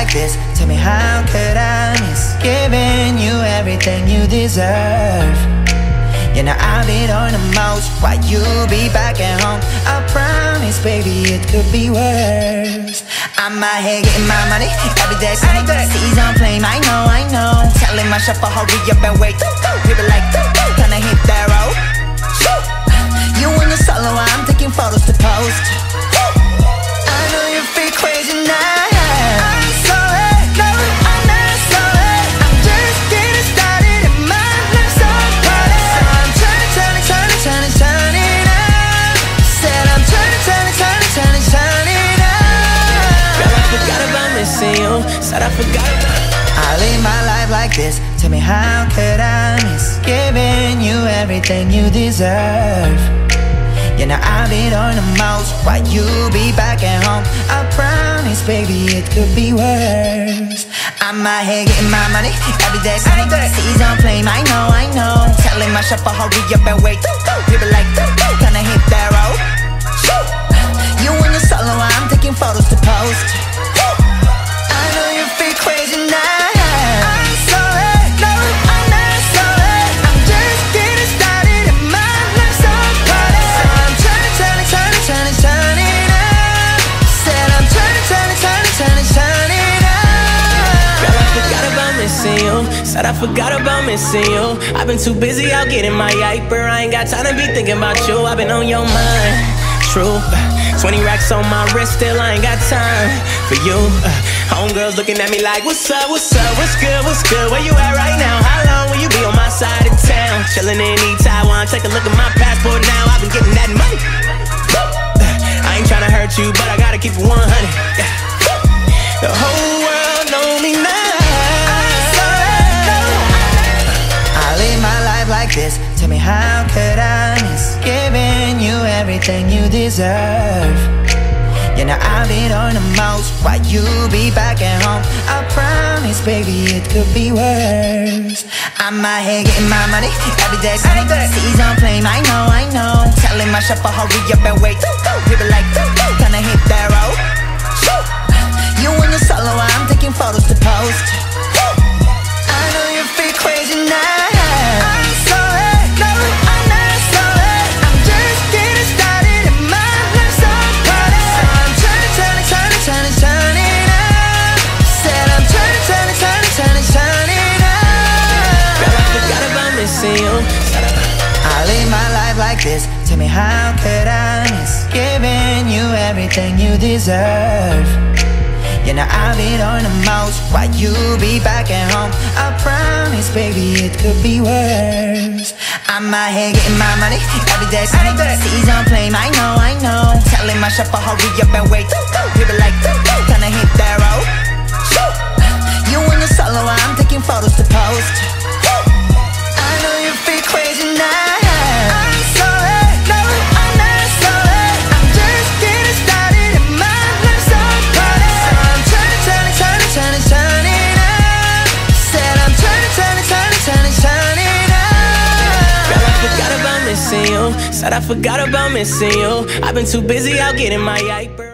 like this? Tell me, how could I miss giving you everything you deserve? You know I've been on the most while you'll be back at home. I promise, baby, it could be worse. I'm out here getting my money every day. Season flame, I know. Telling my chauffeur, hurry up and wait. We be like, gonna hit that road. You and your solo, I'm taking photos to post. I know you feel crazy now. Said I forgot about you. I live my life like this. Tell me, how could I miss giving you everything you deserve? You know I've been on the most while you'll be back at home. I promise, baby, it could be worse. I'm out here getting my money every day. Season flame, I know. Telling my chauffeur, hurry up and wait. We be like, gonna hit that road. You and your solo, I'm taking photos to post. Said I forgot about missing you. I've been too busy out getting my hyper. I ain't got time to be thinking about you. I've been on your mind, true. 20 racks on my wrist, still I ain't got time for you. Homegirls looking at me like, what's up, what's good, where you at right now? How long will you be on my side of town? Chilling in East Taiwan, take a look at my passport now. I've been getting that money. I ain't trying to hurt you, but I gotta keep it 100. The whole world know me now. Like this, tell me, how could I miss giving you everything you deserve? You know I've been on the most while you'll be back at home. I promise, baby, it could be worse. I'm out here getting my money every day. Season flame, I know. Telling my chauffeur, hurry up and wait. We be like, gonna hit that road. You and your solo, I'm taking photos to post. I know you feel crazy now. I live my life like this. Tell me, how could I miss giving you everything you deserve? You know I've been on the most while you'll be back at home. I promise, baby, it could be worse. I'm out here getting my money every day. Season flame, I know. Telling my chauffeur, hurry up and wait. We be like, gonna hit that road. You and your solo, I'm taking photos to post. Said I forgot about missing you. I've been too busy out getting my hyper.